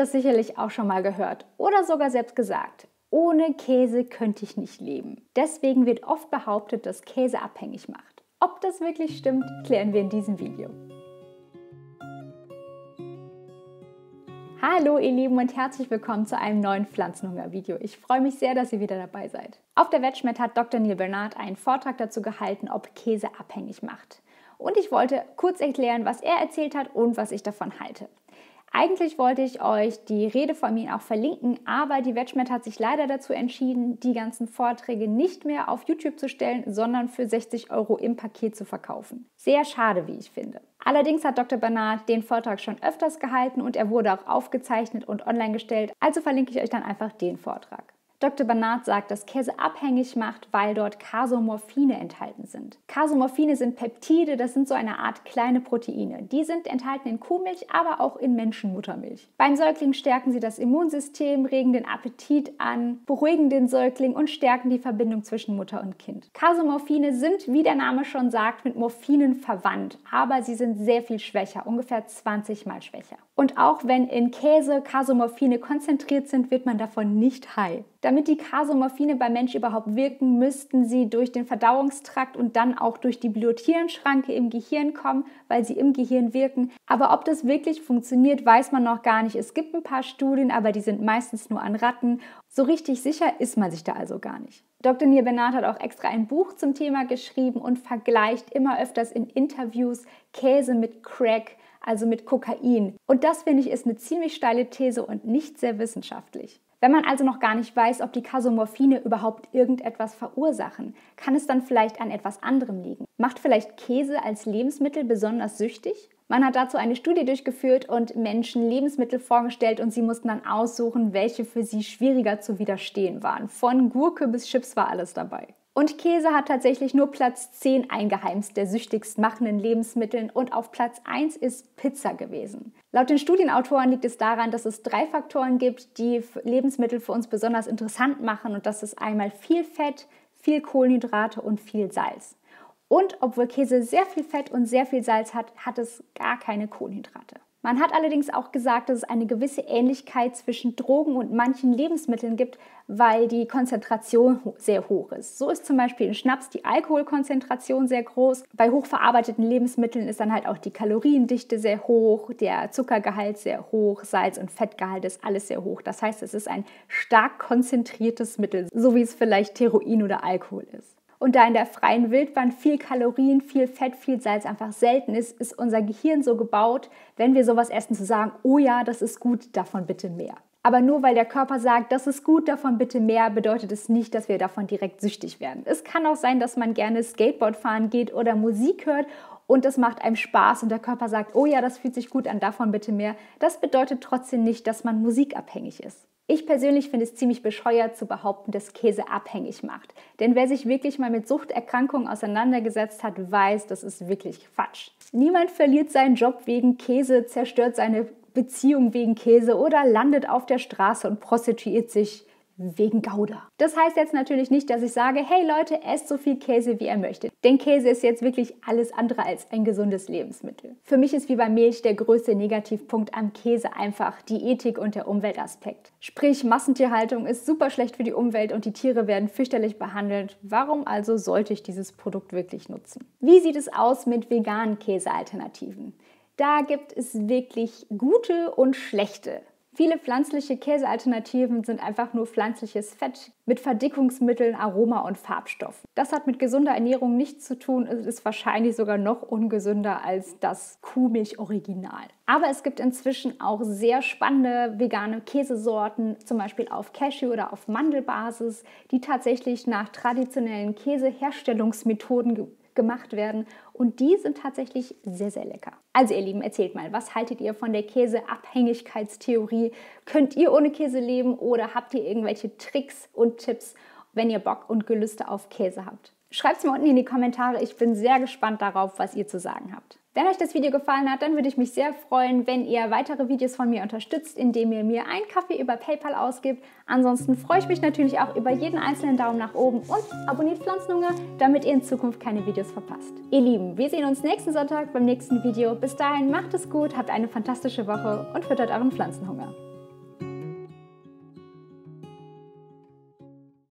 das sicherlich auch schon mal gehört oder sogar selbst gesagt. Ohne Käse könnte ich nicht leben. Deswegen wird oft behauptet, dass Käse abhängig macht. Ob das wirklich stimmt, klären wir in diesem Video. Hallo ihr Lieben und herzlich willkommen zu einem neuen Pflanzenhunger-Video. Ich freue mich sehr, dass ihr wieder dabei seid. Auf der VegMed hat Dr. Neal Barnard einen Vortrag dazu gehalten, ob Käse abhängig macht. Und ich wollte kurz erklären, was er erzählt hat und was ich davon halte. Eigentlich wollte ich euch die Rede von ihm auch verlinken, aber die VegMed hat sich leider dazu entschieden, die ganzen Vorträge nicht mehr auf YouTube zu stellen, sondern für 60 € im Paket zu verkaufen. Sehr schade, wie ich finde. Allerdings hat Dr. Barnard den Vortrag schon öfters gehalten und er wurde auch aufgezeichnet und online gestellt, also verlinke ich euch dann einfach den Vortrag. Dr. Barnard sagt, dass Käse abhängig macht, weil dort Casomorphine enthalten sind. Casomorphine sind Peptide, das sind so eine Art kleine Proteine. Die sind enthalten in Kuhmilch, aber auch in Menschenmuttermilch. Beim Säugling stärken sie das Immunsystem, regen den Appetit an, beruhigen den Säugling und stärken die Verbindung zwischen Mutter und Kind. Casomorphine sind, wie der Name schon sagt, mit Morphinen verwandt, aber sie sind sehr viel schwächer, ungefähr 20 Mal schwächer. Und auch wenn in Käse Casomorphine konzentriert sind, wird man davon nicht high. Damit die Casomorphine beim Mensch überhaupt wirken, müssten sie durch den Verdauungstrakt und dann auch durch die Blut-Hirn-Schranke im Gehirn kommen, weil sie im Gehirn wirken. Aber ob das wirklich funktioniert, weiß man noch gar nicht. Es gibt ein paar Studien, aber die sind meistens nur an Ratten. So richtig sicher ist man sich da also gar nicht. Dr. Neal Barnard hat auch extra ein Buch zum Thema geschrieben und vergleicht immer öfters in Interviews Käse mit Crack, also mit Kokain. Und das, finde ich, ist eine ziemlich steile These und nicht sehr wissenschaftlich. Wenn man also noch gar nicht weiß, ob die Casomorphine überhaupt irgendetwas verursachen, kann es dann vielleicht an etwas anderem liegen. Macht vielleicht Käse als Lebensmittel besonders süchtig? Man hat dazu eine Studie durchgeführt und Menschen Lebensmittel vorgestellt und sie mussten dann aussuchen, welche für sie schwieriger zu widerstehen waren. Von Gurke bis Chips war alles dabei. Und Käse hat tatsächlich nur Platz 10 eingeheimst der süchtigst machenden Lebensmitteln und auf Platz 1 ist Pizza gewesen. Laut den Studienautoren liegt es daran, dass es 3 Faktoren gibt, die Lebensmittel für uns besonders interessant machen und das ist einmal viel Fett, viel Kohlenhydrate und viel Salz. Und obwohl Käse sehr viel Fett und sehr viel Salz hat, hat es gar keine Kohlenhydrate. Man hat allerdings auch gesagt, dass es eine gewisse Ähnlichkeit zwischen Drogen und manchen Lebensmitteln gibt, weil die Konzentration sehr hoch ist. So ist zum Beispiel in Schnaps die Alkoholkonzentration sehr groß. Bei hochverarbeiteten Lebensmitteln ist dann halt auch die Kaloriendichte sehr hoch, der Zuckergehalt sehr hoch, Salz- und Fettgehalt ist alles sehr hoch. Das heißt, es ist ein stark konzentriertes Mittel, so wie es vielleicht Heroin oder Alkohol ist. Und da in der freien Wildbahn viel Kalorien, viel Fett, viel Salz einfach selten ist, ist unser Gehirn so gebaut, wenn wir sowas essen, zu sagen, oh ja, das ist gut, davon bitte mehr. Aber nur weil der Körper sagt, das ist gut, davon bitte mehr, bedeutet es nicht, dass wir davon direkt süchtig werden. Es kann auch sein, dass man gerne Skateboard fahren geht oder Musik hört und das macht einem Spaß und der Körper sagt, oh ja, das fühlt sich gut an, davon bitte mehr. Das bedeutet trotzdem nicht, dass man musikabhängig ist. Ich persönlich finde es ziemlich bescheuert zu behaupten, dass Käse abhängig macht. Denn wer sich wirklich mal mit Suchterkrankungen auseinandergesetzt hat, weiß, das ist wirklich Quatsch. Niemand verliert seinen Job wegen Käse, zerstört seine Beziehung wegen Käse oder landet auf der Straße und prostituiert sich wegen Gouda. Das heißt jetzt natürlich nicht, dass ich sage, hey Leute, esst so viel Käse, wie ihr möchtet. Denn Käse ist jetzt wirklich alles andere als ein gesundes Lebensmittel. Für mich ist wie bei Milch der größte Negativpunkt am Käse einfach die Ethik und der Umweltaspekt. Sprich, Massentierhaltung ist super schlecht für die Umwelt und die Tiere werden fürchterlich behandelt. Warum also sollte ich dieses Produkt wirklich nutzen? Wie sieht es aus mit veganen Käsealternativen? Da gibt es wirklich gute und schlechte. Viele pflanzliche Käsealternativen sind einfach nur pflanzliches Fett mit Verdickungsmitteln, Aroma und Farbstoffen. Das hat mit gesunder Ernährung nichts zu tun, es ist wahrscheinlich sogar noch ungesünder als das Kuhmilch-Original. Aber es gibt inzwischen auch sehr spannende vegane Käsesorten, zum Beispiel auf Cashew- oder auf Mandelbasis, die tatsächlich nach traditionellen Käseherstellungsmethoden gemacht werden und die sind tatsächlich sehr, sehr lecker. Also ihr Lieben, erzählt mal, was haltet ihr von der Käseabhängigkeitstheorie? Könnt ihr ohne Käse leben oder habt ihr irgendwelche Tricks und Tipps, wenn ihr Bock und Gelüste auf Käse habt? Schreibt es mir unten in die Kommentare, ich bin sehr gespannt darauf, was ihr zu sagen habt. Wenn euch das Video gefallen hat, dann würde ich mich sehr freuen, wenn ihr weitere Videos von mir unterstützt, indem ihr mir einen Kaffee über PayPal ausgibt. Ansonsten freue ich mich natürlich auch über jeden einzelnen Daumen nach oben und abonniert Pflanzenhunger, damit ihr in Zukunft keine Videos verpasst. Ihr Lieben, wir sehen uns nächsten Sonntag beim nächsten Video. Bis dahin macht es gut, habt eine fantastische Woche und füttert euren Pflanzenhunger.